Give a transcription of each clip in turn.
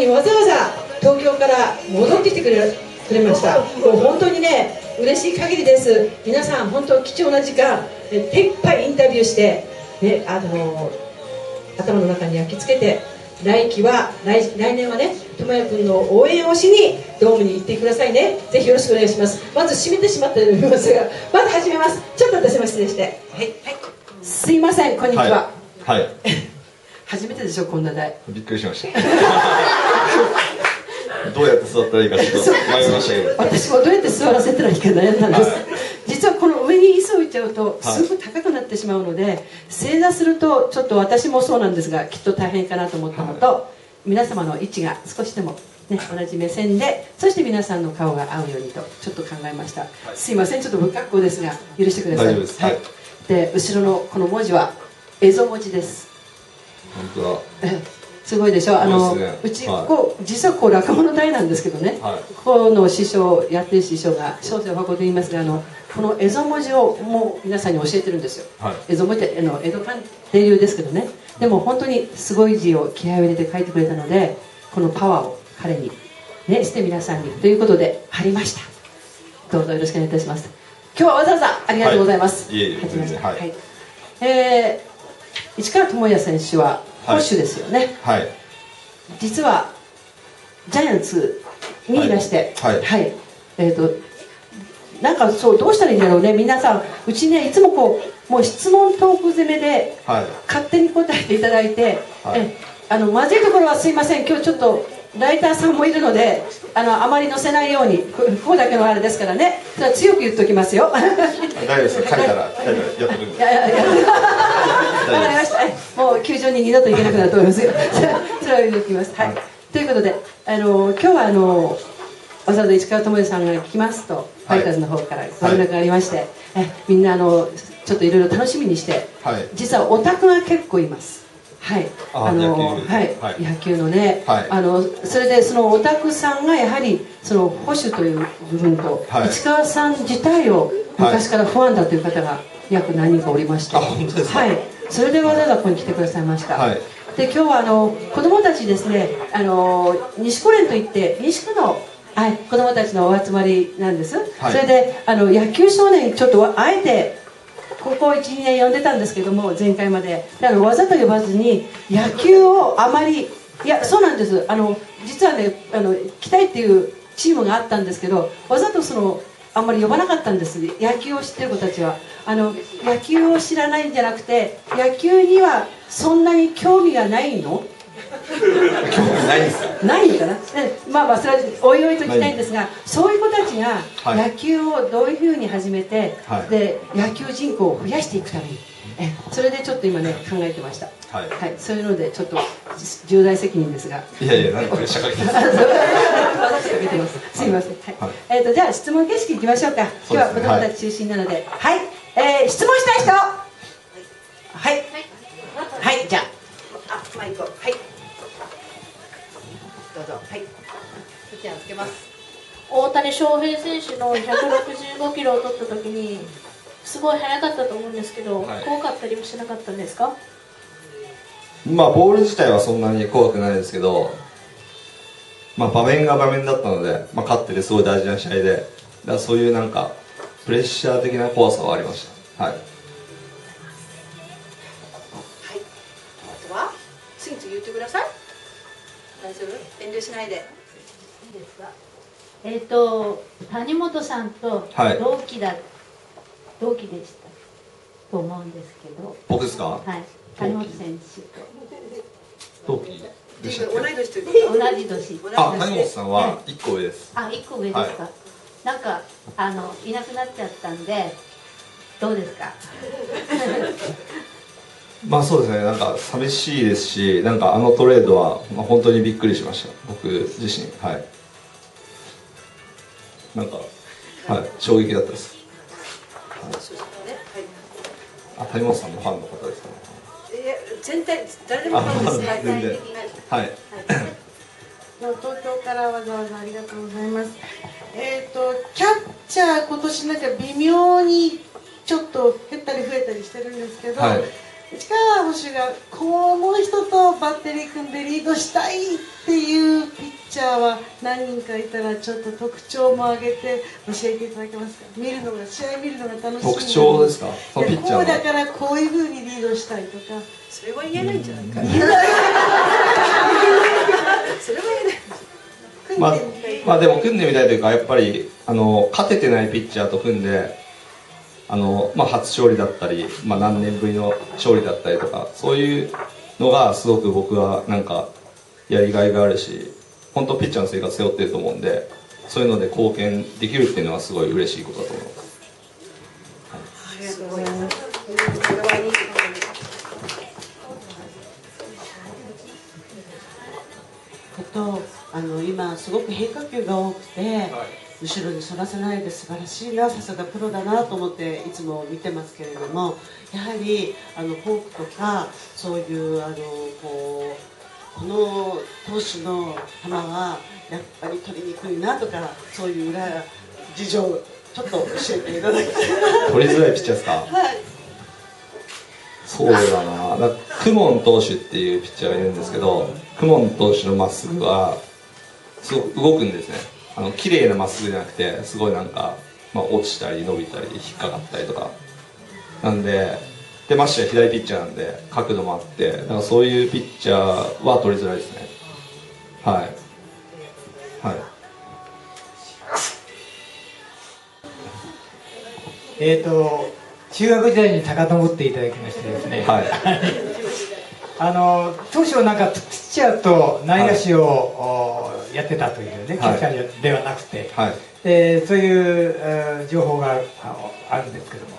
にわざわざ東京から戻ってきてくれました。もう本当にね、嬉しい限りです。皆さん本当貴重な時間手いっぱいインタビューして、ね、頭の中に焼き付けて、来年はね、ともやくんの応援をしにドームに行ってくださいね。ぜひよろしくお願いします。まず閉めてしまったと思いますが、まず始めます。ちょっと私も失礼して、はい、はい、すいません、こんにちは。はい、はい、初めてでしょ、こんな台。びっくりしましたどうやって座ったらいいかちょっと迷いましたけど私もどうやって座らせたらいいか悩んだんです、はい、実はこの上に椅子を置いちゃうとすごく高くなってしまうので、はい、正座するとちょっと私もそうなんですがきっと大変かなと思ったのと、はい、皆様の位置が少しでも、ね、同じ目線で、そして皆さんの顔が合うようにとちょっと考えました、はい、すいません、ちょっと不格好ですが許してください。大丈夫です、はい、で後ろのこの文字は蝦夷文字です。本当だすごいでしょ。うちこう実はこう落語の台なんですけどね、はい、ここの師匠やってる師匠が小生を運んでいますが、この蝦夷文字をもう皆さんに教えてるんですよ。蝦夷文字って江戸鑑定流ですけどね、でも本当にすごい字を気合を入れて書いてくれたので、このパワーを彼に、ね、して皆さんにということで貼りました。どうぞよろしくお願いいたします。今日はわざわざありがとうございます。市川智也選手は保守ですよね、はい、実はジャイアンツにいらして、はいはい、なんかそう、どうしたらいいんだろうね、皆さん、うちね、いつもこう、もう質問トーク攻めで、はい、勝手に答えていただいて、はい、まずいところはすいません、今日ちょっとライターさんもいるので、あまり載せないように、こうだけのあれですからね、それは強く言っておきますよ。大丈夫です、書いたら、やってるんで。わかりました。もう球場に二度と行けなくなると思いますよそれは言っておきます、はいはい、ということで今日はわざわざ市川智也さんが来ますと、はい、ファイターズの方からご連絡がありまして、はい、みんなちょっといろいろ楽しみにして、はい、実はオタクが結構います。はい、野球のね、はい、それでそのオタクさんがやはりその保守という部分と、はい、市川さん自体を昔からファンだという方が約何人かおりまして、はい、それでわざわざここに来てくださいました、はい、で今日は子どもたちですね、西公連といって西区の、はい、子どもたちのお集まりなんです、はい、それで野球少年ちょっとあえてここ 1,2 年呼んでたんですけども、前回までわざと呼ばずに野球をあまり、いやそうなんです、実はね、期待っていうチームがあったんですけど、わざとそのあんまり呼ばなかったんです。野球を知ってる子たちは野球を知らないんじゃなくて、野球にはそんなに興味がないの興味ないですか、ないかな、まあまあそれはおいおいと聞きたいんですが、そういう子たちが野球をどういうふうに始めて、はい、で野球人口を増やしていくために、それでちょっと今ね考えてました。はい、はい、そういうのでちょっと重大責任ですが、いやいや、何これ社会的ですすみません、はい、じゃあ質問形式いきましょうか。今日は子どもたち中心なので、はい、質問したい人、はいはい、じゃあマイクを、はい、どうぞ、はい、じゃあつけます。大谷翔平選手の165キロを取った時にすごい速かったと思うんですけど、はい、怖かったりもしなかったんですか。まあボール自体はそんなに怖くないですけど、まあ、場面が場面だったので、まあ、勝っててすごい大事な試合で、だからそういうなんかプレッシャー的な怖さはありました。はい。はい。あとは次々言ってください。大丈夫？遠慮しないで。いいですか。谷本さんと同期だ。はい、同期でしたと思うんですけど。僕ですか。はい。谷本選手と。同期。同じ年。あ、谷本さんは1個上です。あ、1個上ですか。はい、なんかいなくなっちゃったんでどうですか。まあそうですね。なんか寂しいですし、なんかトレードは、まあ、本当にびっくりしました。僕自身、はい。なんか、はい、衝撃だったです。あ、谷本さんのファンの方ですかね。全体、誰でもファンです。全体的に。はい。東京からわざわざありがとうございます。キャッチャー今年なんか微妙にちょっと減ったり増えたりしてるんですけど、はい、力星がこの人とバッテリー組んでリードしたいっていうピッチャーは何人かいたら、ちょっと特徴も挙げて教えていただけますか。見るのが、試合見るのが楽しみ。特徴ですか、そのピッチャーは。だからこういう風にリードしたいとか。それは言えないんじゃないか。言えない。それは言えない。まあでも組んでみたいというか、やっぱり勝ててないピッチャーと組んで。初勝利だったり、何年ぶりの勝利だったりとか、そういうのがすごく僕はなんかやりがいがあるし、本当ピッチャーの生活背負ってると思うんで、そういうので貢献できるっていうのはすごい嬉しいことだと思います。ありがとうございます。今すごく変化球が多くて。はい、後ろにそらせないで素晴らしいな、さすがプロだなと思っていつも見てますけれども、やはりフォークとかそういうこの投手の球はやっぱり取りにくいなとか、そういう裏事情ちょっと教えていただきたい。取りづらいピッチャーですか。はい、そうだな。だクモン投手っていうピッチャーがいるんですけど、クモン投手のまっすぐはすごく動くんですね。綺麗なまっすぐじゃなくて、すごい落ちたり伸びたり引っかかったりとかなんで、ましてや左ピッチャーなんで角度もあって、だからそういうピッチャーは取りづらいですね。はいはい。中学時代に高登っていただきましてですね、はい当初はピッチャーと内野手をやってたというね、ピッチャーではなくて、はい、そういう情報があるんですけども、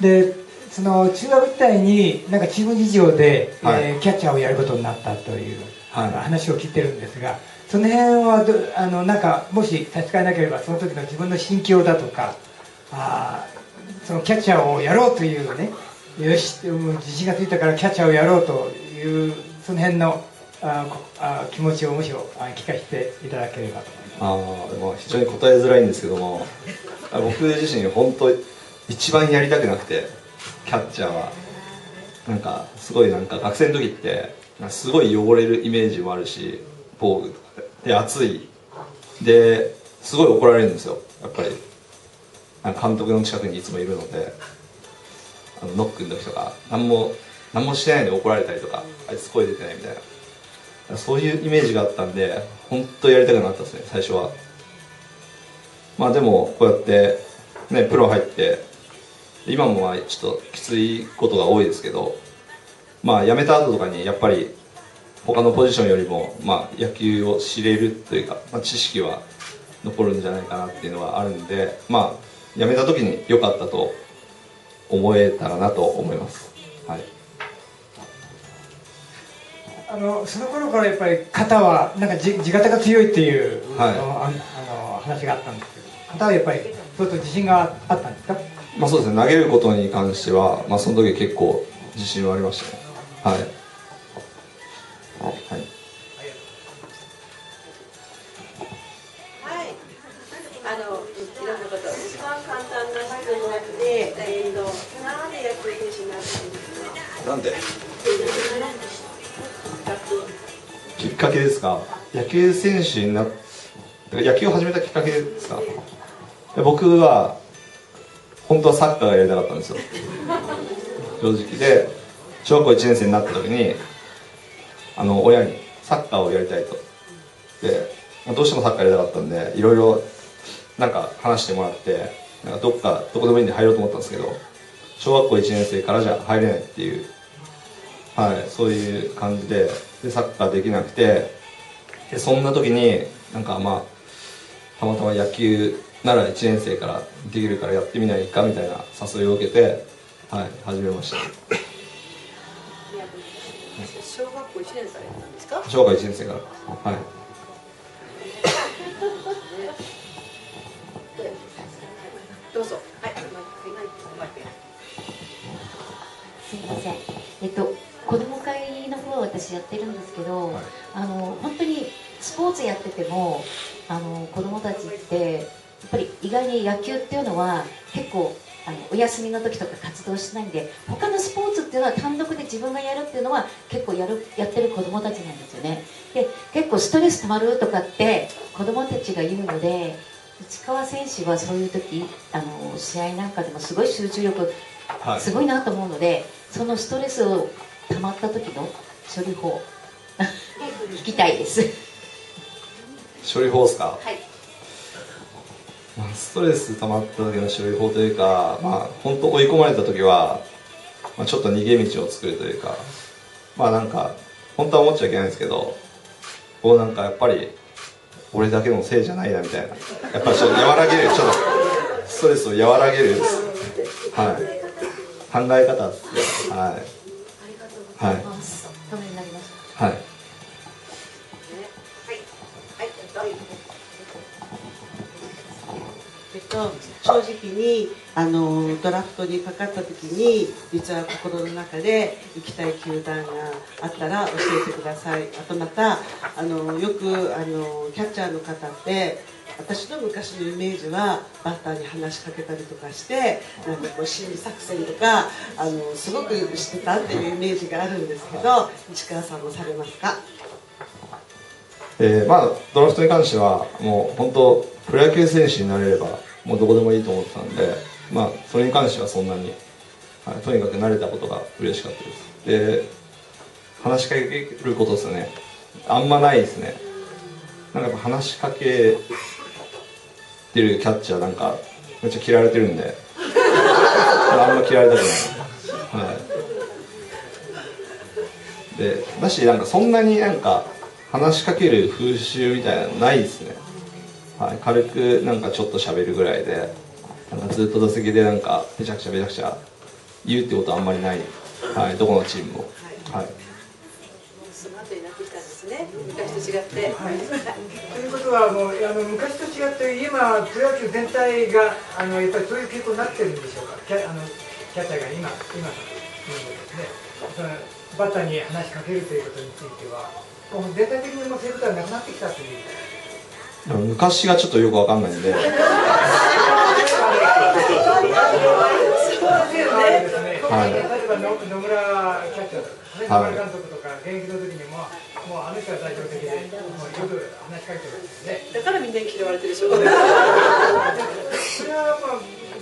でその中学時代にチーム事情で、はいキャッチャーをやることになったという話を聞いてるんですが、その辺はもし差し支えなければ、その時の自分の心境だとか、そのキャッチャーをやろうというね、よし、もう自信がついたからキャッチャーをやろうという、その辺の気持ちをむしろ聞かせていただければと思います。非常に答えづらいんですけども、僕自身本当一番やりたくなくて、キャッチャーはすごい学生の時ってすごい汚れるイメージもあるし、防具とかで暑いですごい怒られるんですよ。やっぱり監督の近くにいつもいるので、ノックの時とか何もしてないで怒られたりとか、あいつ声出てないみたいな。そういうイメージがあったんで、本当やりたくなったですね、最初は。でもこうやってね、プロ入って今もちょっときついことが多いですけど、辞めた後とかにやっぱり他のポジションよりも野球を知れるというか、知識は残るんじゃないかなっていうのはあるんで、辞めた時に良かったと思えたらなと思います。はい。その頃からやっぱり肩は地肩が強いっていう、はい、話があったんですけど、肩はやっぱり相当自信があったんですか。そうですね、投げることに関しては、その時結構自信はありましたね。はい、はい、うちのこと一番簡単な質問で、なんで野球選手になったんですか。きっかけですか。野球選手になっ野球を始めたきっかけですか。僕は本当はサッカーがやりたかったんですよ、正直で。小学校1年生になった時に親にサッカーをやりたいと、でどうしてもサッカーやりたかったんで、いろいろ話してもらって、どこでもいいんで入ろうと思ったんですけど、小学校1年生からじゃ入れないっていう。そういう感じで、サッカーできなくて、そんな時にたまたま野球なら1年生からできるからやってみないかみたいな誘いを受けて、始めました。小学校1年生なんですか。小学校1年生から。はい。どうぞ。はい。すみません。子ども会の方は私やってるんですけど、はい、本当にスポーツやってても子どもたちってやっぱり意外に野球っていうのは結構お休みの時とか活動しないんで、他のスポーツっていうのは単独で自分がやるっていうのは結構やってる子どもたちなんですよね。で結構ストレスたまるとかって子どもたちが言うので、市川選手はそういう時試合なんかでもすごい集中力すごいなと思うので、はい、そのストレスをたまった時の処理法聞きたいです。処理法ですか？はい、ストレス溜まった時の処理法というか、本当追い込まれた時は、ちょっと逃げ道を作るというか、なんか本当は思っちゃいけないんですけど、こうなんかやっぱり俺だけのせいじゃないなみたいな、やっぱりちょっと和らげる、ちょっとストレスを和らげる、はい、考え方って、はい、ためになりました。はい。正直にドラフトにかかった時に、実は心の中で行きたい球団があったら教えてください。あとまたよくキャッチャーの方って、私の昔のイメージはバッターに話しかけたりとかして、なんかこう心理作戦とかすごくしてたっていうイメージがあるんですけど、市川さんもされますか？ドラフトに関してはもう本当プロ野球選手になれればもうどこでもいいと思ってたんで、それに関してはそんなに、とにかく慣れたことが嬉しかったです。で、話しかけることですよね。あんまないですね。なんかやっぱ話しかけてるキャッチャーなんかめっちゃ嫌われてるんであんま嫌われたくない、でだし、なんかそんなになんか話しかける風習みたいなのないですね。軽くなんかちょっと喋るぐらいで、なんかずっと打席でなんかめちゃくちゃ言うってことはあんまりない、どこのチームも。その後になってきたんですね、昔と違って。ということはもう昔と違って今プロ野球全体がやっぱりそういう傾向になってるんでしょうか？キャッチャーが今ですね、バッターに話しかけるということについてはもう全体的にもうそういうことはなくなってきたという。昔がちょっとよくわかんないんで。だからみんな嫌われてるでしょ。それは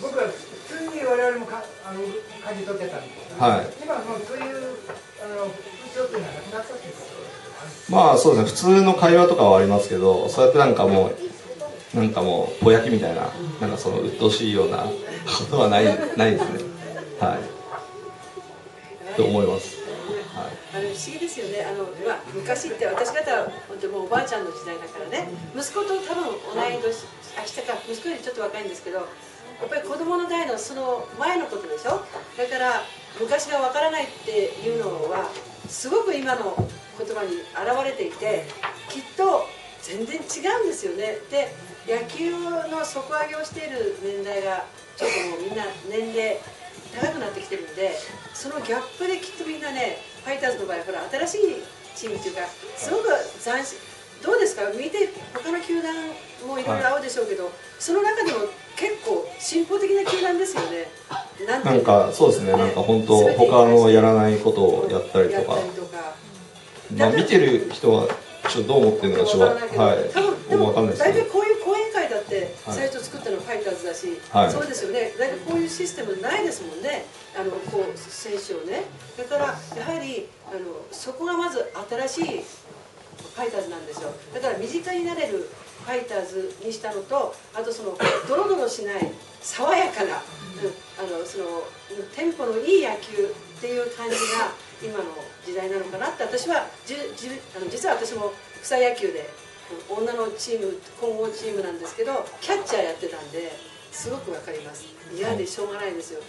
僕は普通に我々も感じ取ってたんですけど、今はもうそういう風潮というのはなくなったっていうこと。そうですね、普通の会話とかはありますけど、そうやってなんかもうぼやきみたいな、なんかその鬱陶しいようなことはないですね。と思います。不思議ですよね。昔って私方は本当もうおばあちゃんの時代だからね、息子と多分同い年、息子よりちょっと若いんですけど、やっぱり子供の代のその前のことでしょ。だから昔がわからないっていうのはすごく今の言葉に表れていて、きっと全然違うんですよね。で、野球の底上げをしている年代がちょっともうみんな年齢高くなってきてるんで、そのギャップできっとみんなね、ファイターズの場合はほら新しいチームというかすごく斬新。どうですか、見て他の球団もいろいろあるでしょうけど、その中でも結構進歩的な球団ですよね。なんかそうですね、なんか本当他のやらないことをやったりとか。見てる人はちょっとどう思ってるのかちょっとわかんないですけど、大体こういう講演会だって最初作ったのはファイターズだし、そうですよね。大体こういうシステムないですもんね、こう選手をね。だからやはりそこがまず新しいファイターズなんですよ。だから身近になれるファイターズにしたのと、あとそのドロドロしない爽やかなそのテンポのいい野球っていう感じが今の時代なのかなって。私は実は私も草野球で女のチーム混合チームなんですけど、キャッチャーやってたんですごくわかります。嫌でしょうがないですよ、だ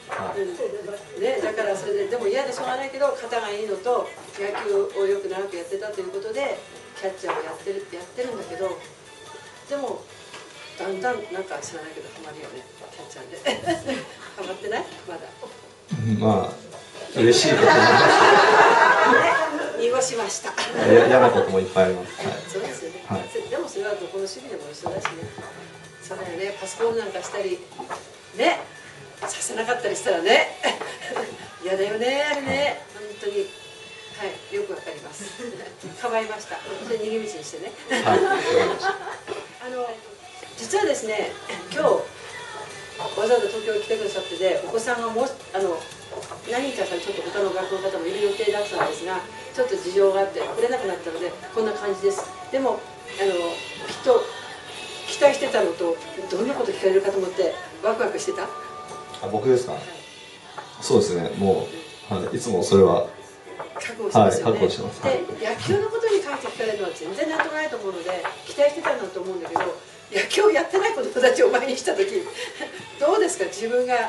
からそれでも嫌でしょうがないけど、肩がいいのと野球をよく長くやってたということでキャッチャーをやってるんだけど、でもだんだんなんか知らないけどハマるよね、キャッチャーでハマってないまだ。嬉しいことも濁しました。嫌なこともいっぱいあります。そうですよね。でもそれはどこの趣味でも一緒だしね。そうだよね。パスボールなんかしたりね、させなかったりしたらね嫌だよね、あれね、本当に、はい、よくわかりますかばいました。それ逃げ道にしてね実はですね、今日わざわざ東京に来てくださってて、お子さんがもう何人かさん、ちょっと他の学校の方もいる予定だったんですが、ちょっと事情があって来れなくなったのでこんな感じです。でもきっと期待してたのと、どんなこと聞かれるかと思ってワクワクしてた。あ、僕ですか。はい、そうですね。もう、はい、いつもそれは覚悟してますよね。はい、覚悟してます。で、野球のことに関して聞かれるのは全然なんともないと思うので期待してたんだと思うんだけど、野球をやってない子供たちを前にした時どうですか、自分が例え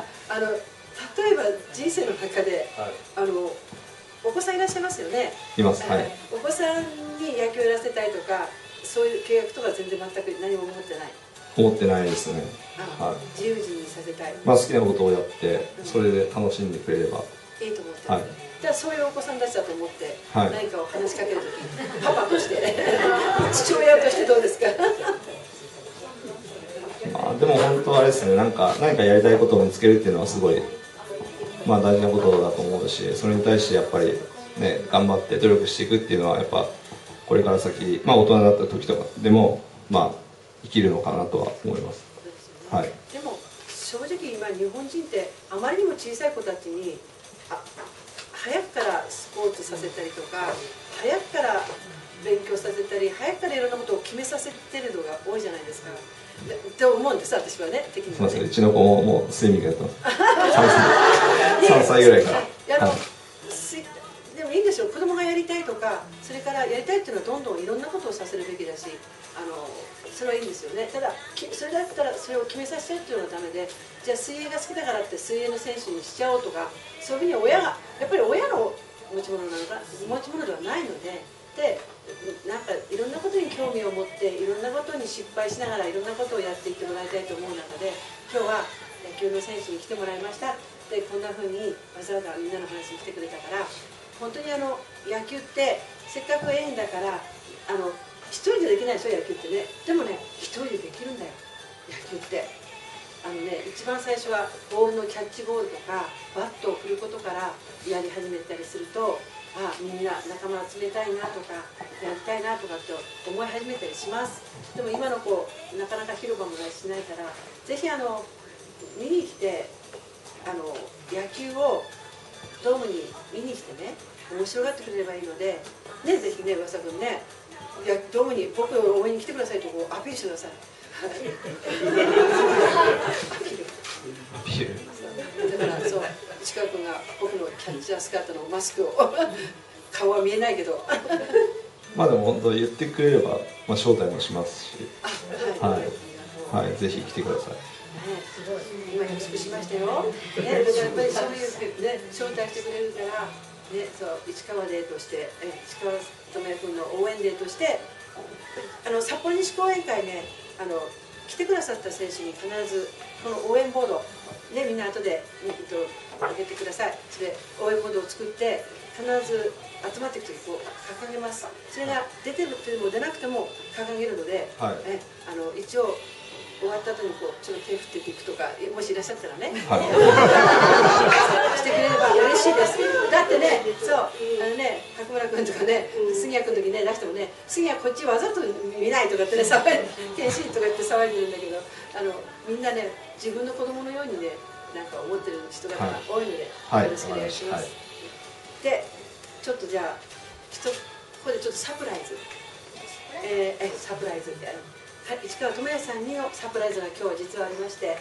ば人生の中で、はい、お子さんいらっしゃいますよね。います。はい。お子さんに野球をやらせたいとか、そういう契約とか全然全く何も思ってない。思ってないですね。はい。自由自由にさせたい。まあ好きなことをやって、それで楽しんでくれればいいと思ってます。はい。じゃあそういうお子さんたちだと思って、何かを話しかけるとき、パパとして、父親としてどうですか。まあでも本当はあれですね。何かやりたいことを見つけるっていうのはすごい。まあ大事なことだと思うし、それに対してやっぱりね、頑張って努力していくっていうのはやっぱこれから先、まあ大人になった時とかでもまあ生きるのかなとは思います。はい。でも正直今日本人ってあまりにも小さい子たちに早くからスポーツさせたりとか、早くから勉強させたり、早くからいろんなことを決めさせてるのが多いじゃないですか。って思うんです、私はね。そうですね。うちの子ももうスイミングやってます。3歳ぐらいから。でもいいんでしょう。子供がやりたいとか、それからやりたいっていうのはどんどんいろんなことをさせるべきだし、それはいいんですよね。ただそれだったらそれを決めさせちゃうっていうのはダメで、じゃあ水泳が好きだからって水泳の選手にしちゃおうとか、そういうふうに親がやっぱり親の持ち物ではないので。でなんかいろんなことに興味を持っていろんなことに失敗しながらいろんなことをやっていってもらいたいと思う中で、今日は野球の選手に来てもらいました。でこんなふうにわざわざみんなの話に来てくれたから、本当に野球ってせっかく縁だから一人でできないでしょ野球ってね。でもね、一人でできるんだよ野球って。一番最初はボールのキャッチボールとかバットを振ることからやり始めたりすると、あ、みんな仲間集めたいなとかやりたいなとかって思い始めたりします。でも今の子なかなか広場もないしないから、ぜひ見に来て野球をドームに見に来てね、面白がってくれればいいのでね、ぜひね、上沢君ね、ドームに僕を応援に来てくださいとこうアピールしてくださいアピールだからそう。市川君が僕のキャッチャースカートのマスクを顔は見えないけどまあでも本当言ってくれれば、まあ、招待もしますし、はい、ぜひ来てください。今約束しましたよ、ね、やっぱりそういう、ね、招待してくれるから、ね、そう市川デーとして市川智也君の応援デーとして札幌西講演会ね、来てくださった選手に必ずこの応援ボードね、みんな後であげてください。それ応援ボードを作って必ず集まっていくときこう掲げます。それが出てるというのも出なくても掲げるので、はい、一応終わった後にこうちょっと手振っていくとか、もしいらっしゃったらね、はい、してくれれば嬉しいです。だってね、そうね、角村君とかね、杉谷君の時ね出してもね、杉谷こっちわざと見ないとかってね、騒い天心とか言って騒いでるんだけど、みんなね自分の子供のようにねなんか思ってる人が多いので、はい、よろしくお願いします。はい、でちょっとじゃあここでちょっとサプライズ、サプライズみたいな。市川智也さんにのサプライズが今日は実はありまして、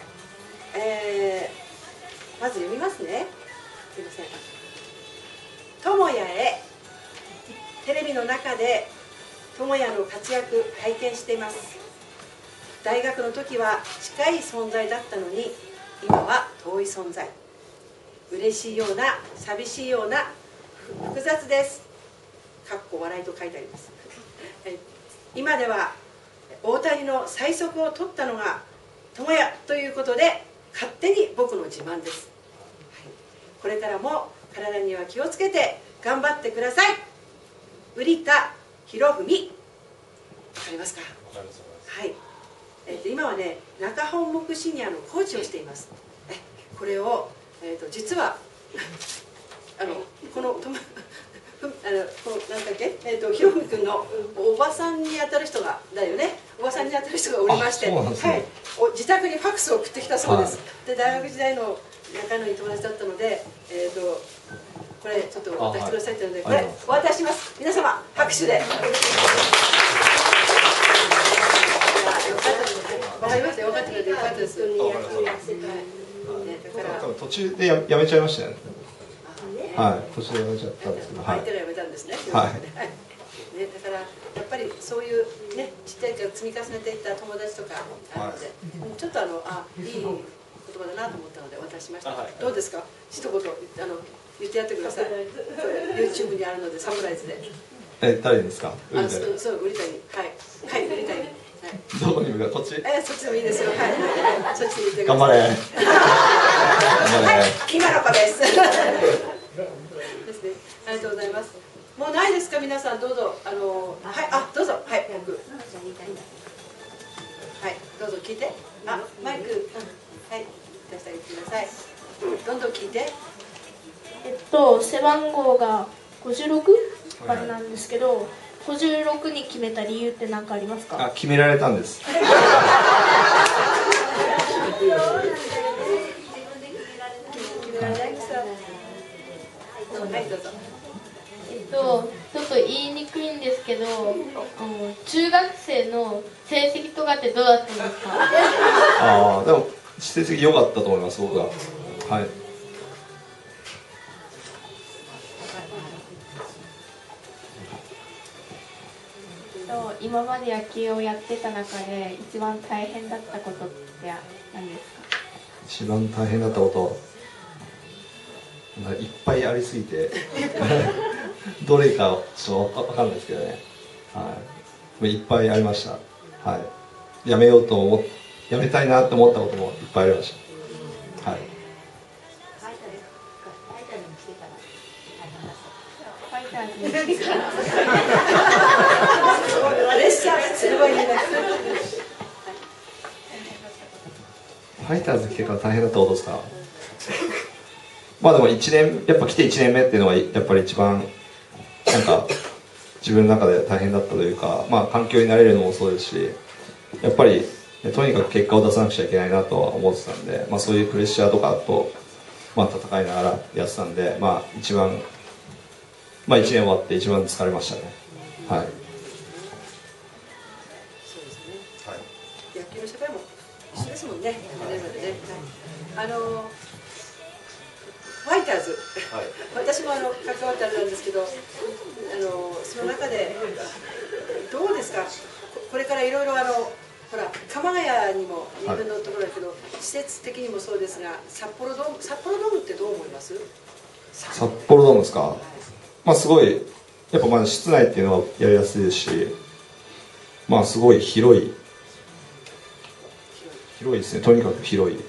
まず読みますね。すいません。智也へ、テレビの中で智也の活躍拝見しています。大学の時は近い存在だったのに今は遠い存在、嬉しいような寂しいような複雑です、かっこ笑いと書いてあります。今では大谷の最速を取ったのが智也ということで勝手に僕の自慢です、はい、これからも体には気をつけて頑張ってください。瓜田博文、分かりますか。はい、今はね中本牧シニアのコーチをしています。これを、実はこのひろみ君のおばさんに当たる人がだよね、おばさんに当たる人がおりまして、ね、はい、自宅にファクスを送ってきたそうです、はい、で大学時代の仲のいい友達だったので、これちょっと渡してくださいってので、これお渡しします。皆様拍手で。わかりました、分かってくれてよかったです。途中でやめちゃいましたよね。はい、途中でやめちゃったんですけど、相手がやめたんですね。はい、ね、だからやっぱりそういうね、ちっちゃいから積み重ねていった友達とかあるので、ちょっといい言葉だなと思ったので渡しました。どうですか、一言言ってやってください。 YouTube にあるので、サプライズで。誰ですか？そう、売りたい。はい、売りたい。どこに向かう？こっち？そっちでもいいですよ。はい、そっちで言ってください。頑張れ。はい、今の子です。ですね。ありがとうございます。もうないですか、皆さん、どうぞ。はい、どうぞ。はい、僕。はい、どうぞ聞いて。マイク。はい、出してください。どんどん聞いて。背番号が56番なんですけど、56に決めた理由って何かありますか？決められたんです。ちょっと言いにくいんですけど、中学生の成績とかってどうだったんですか？でも成績良かったと思います、僕は。はい、今まで野球をやってた中で一番大変だったことって何ですか？一番大変だったこと、いっぱいありすぎてどれかちょっと分かんないですけどね、はい、いっぱいありました、はい、やめたいなと思ったこともいっぱいありました、はい。プレッシャーすごいね。ファイターズ来てから大変だったことですか？まあでもやっぱ来て1年目っていうのはやっぱり一番なんか自分の中で大変だったというか、まあ環境に慣れるのもそうですし、やっぱりとにかく結果を出さなくちゃいけないなとは思ってたんで、まあそういうプレッシャーとかとまあ戦いながらやってたんで、まあ1年終わって一番疲れましたね。はい。そうですね。はい。野球の世界も一緒ですもんね。ファイターズ。はい、私も関わってあれなんですけど、その中でどうですか。これからいろいろほら鎌ヶ谷にもいろんなところだけど、はい、施設的にもそうですが、札幌ドームってどう思います？札幌ドームですか。はい、まあすごいやっぱまあ室内っていうのはやりやすいですし、まあすごい広いですね。とにかく広い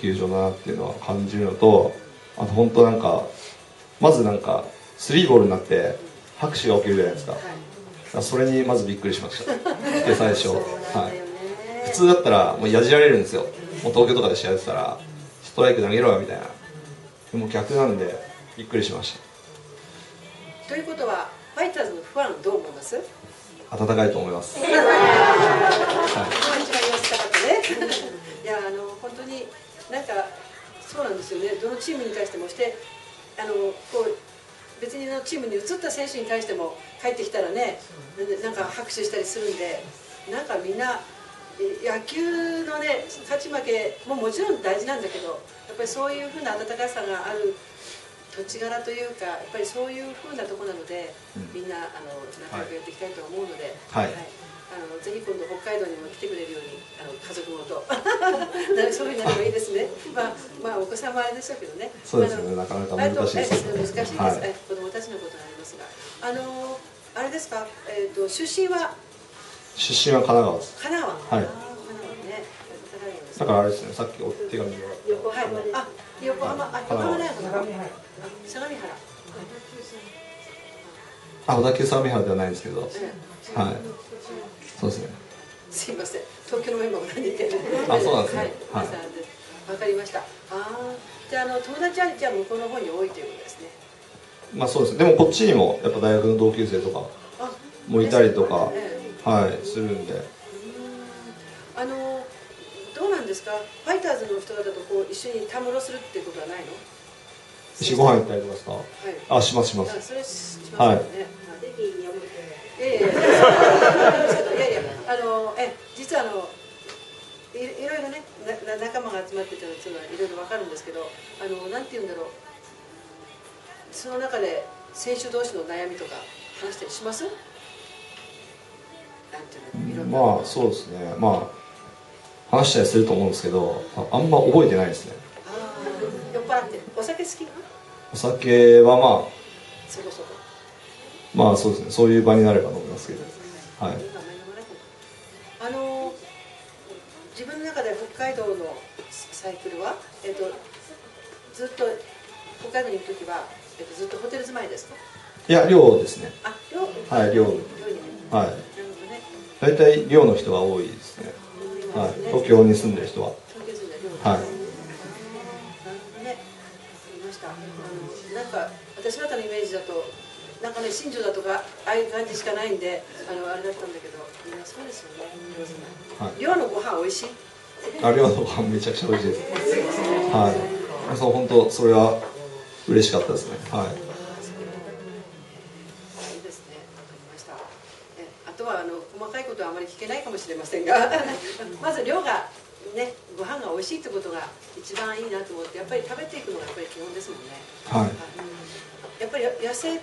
球場だなっていうのは感じるのと、あと本当なんかまずなんかスリーボールになって拍手が起きるじゃないですか。それにまずびっくりしましたで最初、はい、普通だったらもうやじられるんですよ。もう東京とかで試合やってたらストライク投げろよみたいな、でも逆なんでびっくりしました。ということは、ファイターズのファンどう思います？温かいと思います。一番良かったね。いや、本当になんかそうなんですよね。どのチームに対してもして、こう別にのチームに移った選手に対しても帰ってきたらね、なんか拍手したりするんで、なんかみんな野球のね勝ち負けももちろん大事なんだけど、やっぱりそういう風な温かさがある。土地柄というか、やっぱりそういうふうなとこなので、みんな仲良くやっていきたいと思うので、ぜひ今度北海道にも来てくれるように家族ごとそういうのもいいですね。まあお子様あれでしたけどね。そうですね、なかなか難しいですね。難しいです。子供たちのことがありますが、あれですか、出身は神奈川です。神奈川。はい。だからあれですね、さっきお手紙もらった横浜で、相模原、小田急相模原ではないんですけど、はい、そうですね。すいません、東京のメンバーが何言ってる。そうなんですね。わかりました。じゃあ友達はじゃあ向こうの方に多いということですね。まあそうです。でもこっちにもやっぱ大学の同級生とかもいたりとか、はいするんで。どうなんですか。ファイターズの人だとこう一緒にたむろするっていうことはないの？一緒にご飯行ったりとかですか。はい。あ、しますします。それしますよね。いやいや。実はいろいろね仲間が集まってたのはいろいろわかるんですけど、なんて言うんだろう。その中で選手同士の悩みとか話したりします？まあそうですね。まあ話したりすると思うんですけど、あんま覚えてないですね。酔っ払ってお酒好きな？お酒はまあそこそこ。まあそうですね。そういう場になれば飲みますけど。はい。自分の中で北海道のサイクルはずっと北海道に行くときはずっとホテル住まいですか？いや、寮ですね。あ、寮。はい、寮。はい。大体寮の人は多いですね。はい、東京に住んでる人は。はい。なんか私方のイメージだと、なんかね新庄だとかああいう感じしかないんで、あれだったんだけど、みんなそうですよね。はい。寮のご飯美味しい？あ、寮のご飯めちゃくちゃ美味しいです。はい。そう本当それは嬉しかったですね。はい。あまり聞けないかもしれませんがまず量がね、ご飯が美味しいってことが一番いいなと思って、やっぱり食べていくのがやっぱり基本ですもんね。はい、やっぱり痩せる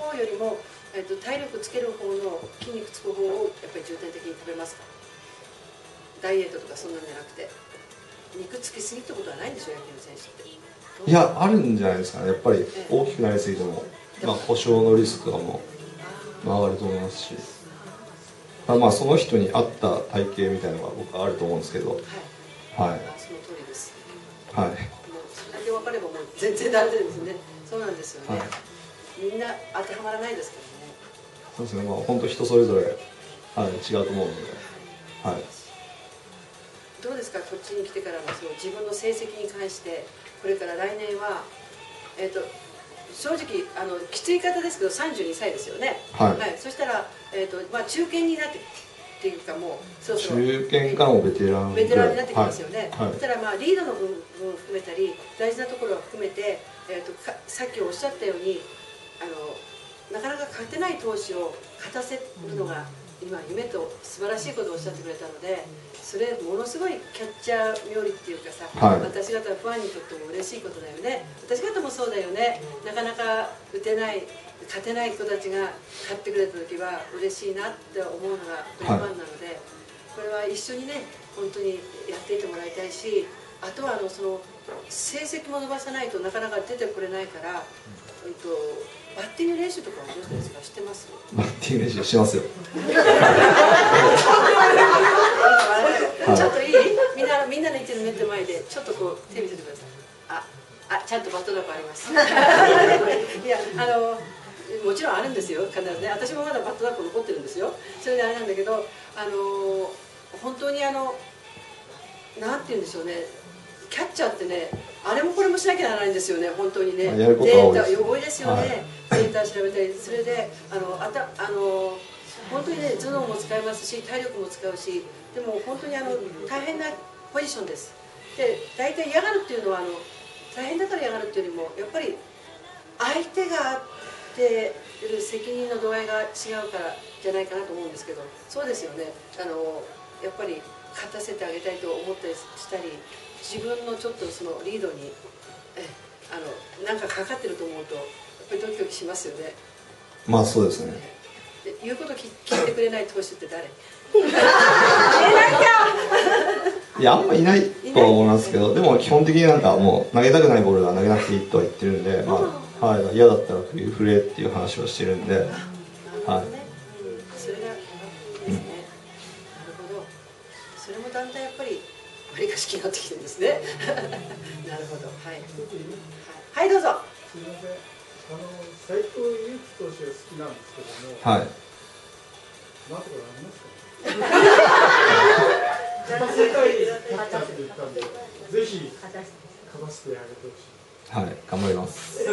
方よりも、体力つける方の筋肉つく方をやっぱり重点的に食べますか？ダイエットとかそんなんじゃなくて、肉つきすぎってことはないんでしょう、野球の選手って。いや、あるんじゃないですかね。やっぱり大きくなりすぎても、まあ、故障のリスクとかも上がると思いますし、まあその人に合った体型みたいなのが僕はあると思うんですけど、はい、はい、その通りです。はい。もうそれで分かればもう全然大丈夫ですね。そうなんですよね。はい、みんな当てはまらないですけどね。そうですね。まあ本当人それぞれ、はい、違うと思うので、はい。どうですか、こっちに来てからのその自分の成績に関して、これから来年は正直きつい方ですけど32歳ですよね。はい、はい。そしたらまあ中堅になってっていうか、もうそうそう中堅かもベテランになってきますよね。はいはい、そしたらまあリードの部分を含めたり大事なところを含めてさっきおっしゃったようになかなか勝てない投手を勝たせるのが今夢と素晴らしいことをおっしゃってくれたので、それものすごいキャッチャー冥利っていうかさ、はい、私方ファンにとっても嬉しいことだよね。私方もそうだよね。なかなか打てない勝てない子たちが勝ってくれた時は嬉しいなって思うのがこれファンなので、はい、これは一緒にね本当にやっていてもらいたいし、あとはその成績も伸ばさないとなかなか出てこれないから、バッティング練習とかはどうですか？知ってます？バッティング練習しますよ。ちょっといい？みんなの言ってる目の前でちょっとこう手見せてください。あ、ちゃんとバットだこあります。いやもちろんあるんですよ。必ずね。私もまだバットだこ残ってるんですよ。それであれなんだけど本当になんて言うんでしょうね。キャッチャーってね、あれもこれもしなきゃならないんですよね、本当にね。データ多いですよね。データ調べたり、それで本当にね頭脳も使いますし体力も使うし、でも本当に大変なポジションです。で、大体嫌がるっていうのは大変だから嫌がるっていうよりも、やっぱり相手があっている責任の度合いが違うからじゃないかなと思うんですけど、そうですよね。やっぱり勝たせてあげたいと思ったりしたり。自分のちょっとそのリードになんかかかってると思うとやっぱりドキドキしますよね。まあそうですね。で言うこと聞いてくれない投手って誰？いや、あんまいないとは思いますけど、でも基本的になんかもう投げたくないボールは投げなくていいとは言ってるんで、まあはい、嫌だったら振れっていう話をしてるんで、はい。好きになってきてるんですね。なるほど。はい。はい、どうぞ。すみません。斎藤佑樹投手が好きなんですけども。はい。まだこれありますか。勝たせたい。ぜひ。かましてあげてほしい。はい、頑張ります。はい。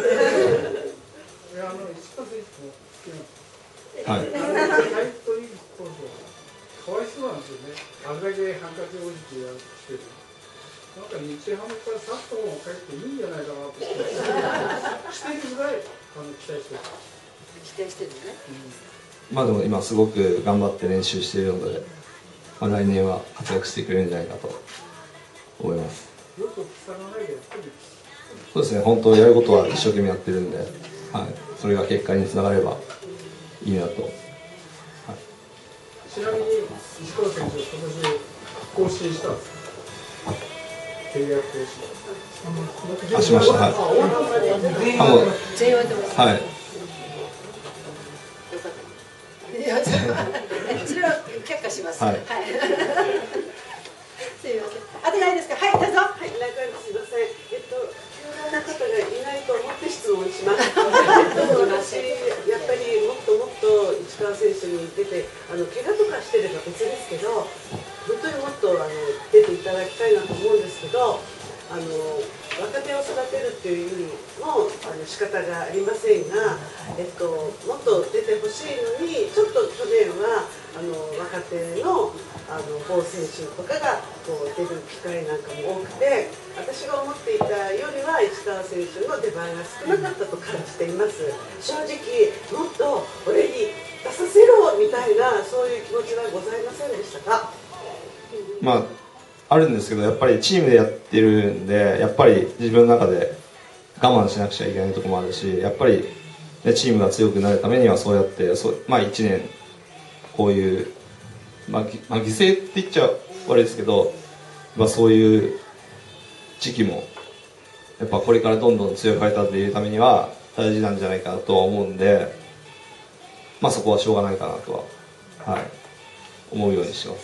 かわいそうなんですよね。あれだけハンカチ王子ってやってる。なんか日ハムからサッとも帰っていいんじゃないかなと思って。してるぐらい期待してる。期待してるね。まあでも今すごく頑張って練習しているので、まあ来年は活躍してくれるんじゃないかと思います。よく草のないでやってる。そうですね。本当やることは一生懸命やってるんで、はい。それが結果につながればいいなと。ちなみに西川選手は今年更新したんですか？契約更新。あ、しました。はい。はい。いや、それは却下します。はい。すみません。あとないですか？はい、どうぞ。はい、すみません。いろんな方がいないと思って質問します。私やっぱりもっと市川選手に出て怪我とかしてれば別ですけど、本当にもっと出ていただきたいなと思うんですけど、若手を育てるっていうよりも仕方がありませんが、もっと出てほしいのに、ちょっと去年は若手の某選手とかがこう出る機会なんかも多くて、私が思っていたよりは市川選手の出番が少なかったと感じています。正直、もっと俺に出させろみたいな、そういう気持ちはございませんでしたか？まあ、あるんですけど、やっぱりチームでやってるんで、やっぱり自分の中で我慢しなくちゃいけないところもあるし、やっぱり、ね、チームが強くなるためにはそうやってまあ、1年こういう。まあ、犠牲って言っちゃ悪いですけど、まあ、そういう時期もやっぱこれからどんどん強く変えたっていうためには大事なんじゃないかなとは思うんで、まあ、そこはしょうがないかなとは、はい、思うようにしてま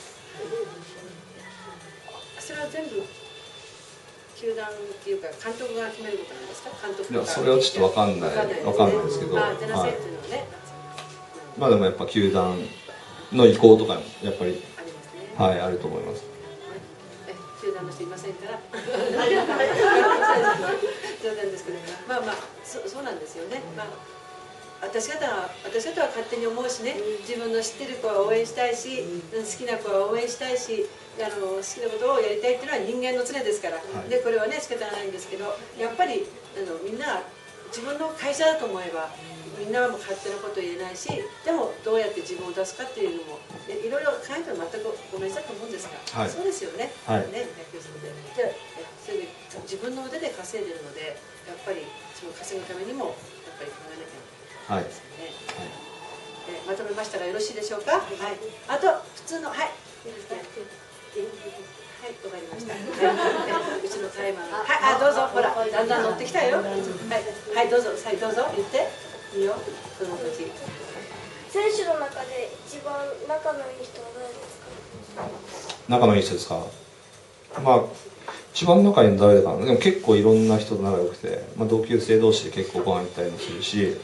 す。それは全部球団っていうか監督が決めることなんですか？監督が。いや、それはちょっと分かんないですけど、まあでもやっぱ球団の意向とかもやっぱりはいあると思います。集団の人いませんから冗談ですけど、まあまあそうなんですよね。まあ私方は勝手に思うしね、自分の知ってる子は応援したいし、好きな子は応援したいし、好きなことをやりたいっていうのは人間の常ですから、でこれはね仕方ないんですけど、やっぱりみんな自分の会社だと思えば。みんなはもう勝手なこと言えないし、でもどうやって自分を出すかっていうのもいろいろ考えたら全くごめんなさいと思うんですが、はい、そうですよね。はい、ね、野球部で。で、それで自分の腕で稼いでるので、やっぱりその稼ぐためにもやっぱり考えなきゃいけないですよね。はい、まとめましたがよろしいでしょうか？はい。あと普通のはい。はい、わかりました。うちのタイマー。はい、あ、どうぞ。ほら、だんだん乗ってきたよ。はい、はい、どうぞ、はい、どうぞ、言って。いいよ、その時。選手の中で一番仲のいい人は誰ですか？仲のいい人ですか？まあ一番仲いいの誰かな。でも結構いろんな人と仲良くて、まあ、同級生同士で結構ご飯行ったりもするし、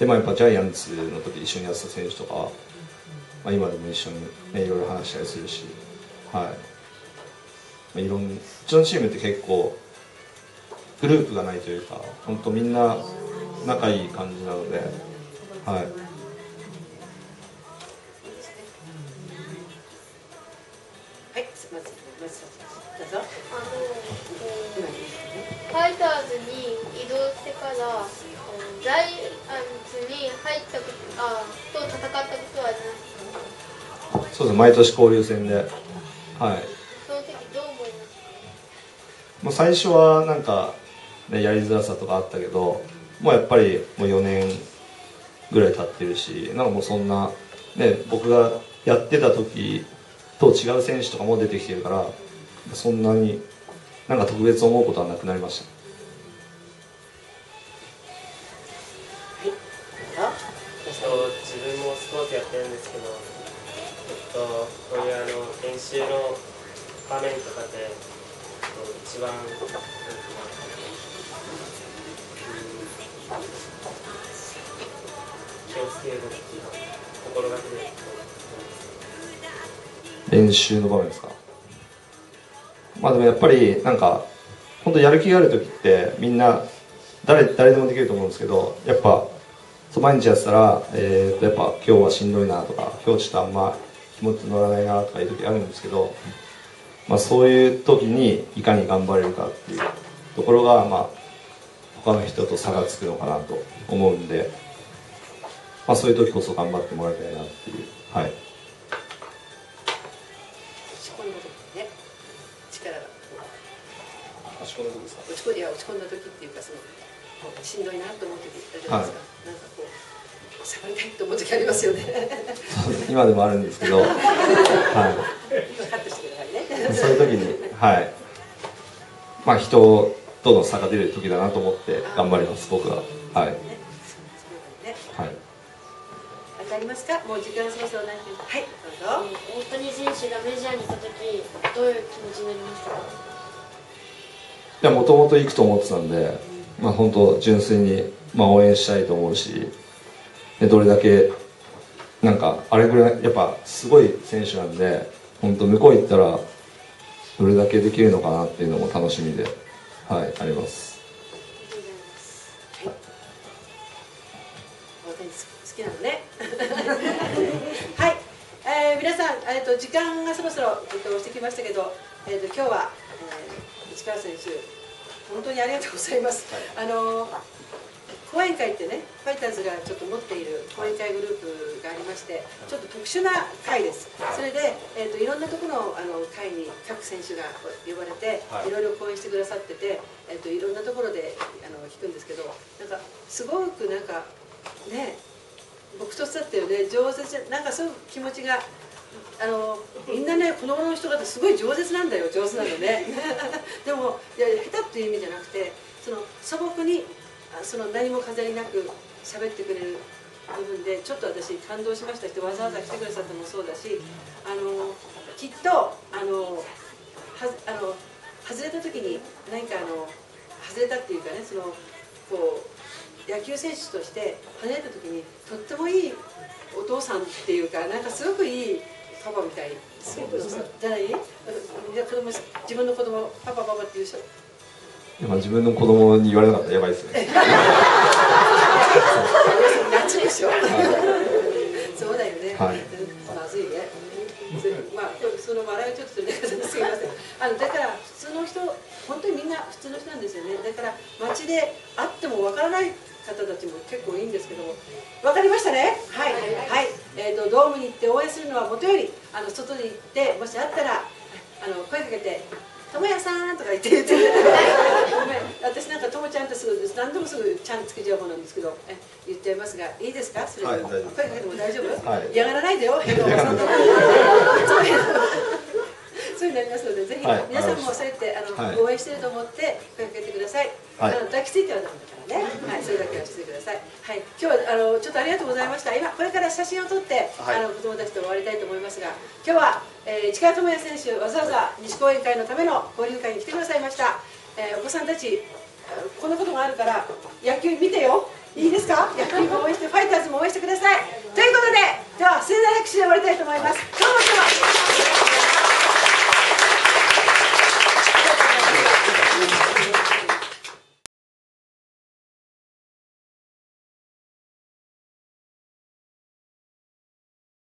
でまあやっぱジャイアンツの時一緒にやってた選手とか、まあ、今でも一緒に、ね、いろいろ話したりするし、はい。まあ、うちのチームって結構グループがないというか、本当みんな。仲いい感じなので、はい。ファイターズに移動してからジャイアンツに入ったことと戦ったことはありますか？そうです。毎年交流戦で、はい。その時どう思いますか？もう最初はなんか、ね、やりづらさとかあったけど。もうやっぱりもう4年ぐらい経ってるし、なんかもうそんな、ね、僕がやってた時と違う選手とかも出てきてるから、そんなになんか特別思うことはなくなりました。自分もスポーツやってるんですけど、こういう練習の場面とかで一番練習の場面ですか。まあでもやっぱりなんか本当やる気がある時ってみんな誰でもできると思うんですけど、やっぱ毎日やってたら、やっぱ今日はしんどいなとか、今日ちょっとあんま気持ち乗らないなとかいう時あるんですけど、まあ、そういう時にいかに頑張れるかっていうところが、まあ、他の人と差がつくのかなと思うんで、まあ、そういう時こそ頑張ってもらいたいなっていう、はい、落ち込んだ時っていうか、そのしんどいなと思ってたじゃないですか、はい、なんかこう下がりたいと思う時ありますよね。今でもあるんですけど、はい、カットしてくださいね。そういう時に、はい、まあ人との差が出る時だなと思って頑張ります、僕は。はい、わかりますか、もう時間少々ないけど、はい、どうぞ。大谷選手がメジャーに行った時、どういう気持ちになりましたか？いや、もともと行くと思ってたんで、まあ、本当純粋に、まあ、応援したいと思うし、でどれだけなんかあれぐらいやっぱすごい選手なんで、本当向こう行ったらどれだけできるのかなっていうのも楽しみで、はい、あります。はい、皆さん、時間がそろそろしてきましたけど、今日は、市川選手、本当にありがとうございます。はい、講演会ってね、ファイターズがちょっと持っている講演会グループがありまして、ちょっと特殊な会です。それで、いろんなところの会に各選手が呼ばれて、いろいろ講演してくださってて、いろんなところで聞くんですけど、なんかすごくなんかね、僕としたっていうね、上手なんかそういう気持ちが。みんなね、この頃の人方すごい饒舌なんだよ、上手なのね。でもいや下手っていう意味じゃなくて、その素朴に何も飾りなく喋ってくれる部分でちょっと私感動しましたし、わざわざ来てくださったのもそうだし、きっと外れた時に何か外れたっていうかね、こう野球選手として外れた時にとってもいいお父さんっていうか、なんかすごくいい。パパみたいすごくじゃない？自分の子供パパパパって言う人。今自分の子供に言われなかったらやばいですね。夏でしょ。そうだよね。まずいね。まあその笑いをちょっとするね。すみません。だから普通の人、本当にみんな普通の人なんですよね。だから街で会ってもわからない方たちも結構いいんですけども、わかりましたね。はいはい。ドームに行って応援するのはもとより、外に行ってもしあったら声かけて「ともやさん」とか言ってごめん、私なんかともちゃんってすぐ何でもすぐ「ちゃん」つけちゃう方なんですけど言っちゃいますが、いいですか？それでも、はい、声かけても大丈夫、はい、嫌がらないでよ。そうになりますので、ぜひ皆さんもそうやって応援してると思って声かけてください。抱きついてはダメだからね。はい、それだけはしてください。はい、今日はちょっとありがとうございました。今これから写真を撮って子供たちと終わりたいと思いますが、今日は市川智也選手、わざわざ西講演会のための交流会に来てくださいました。お子さんたち、こんなことがあるから野球見てよ。いいですか？野球も応援して、ファイターズも応援してください。ということで、では盛大な拍手で終わりたいと思います。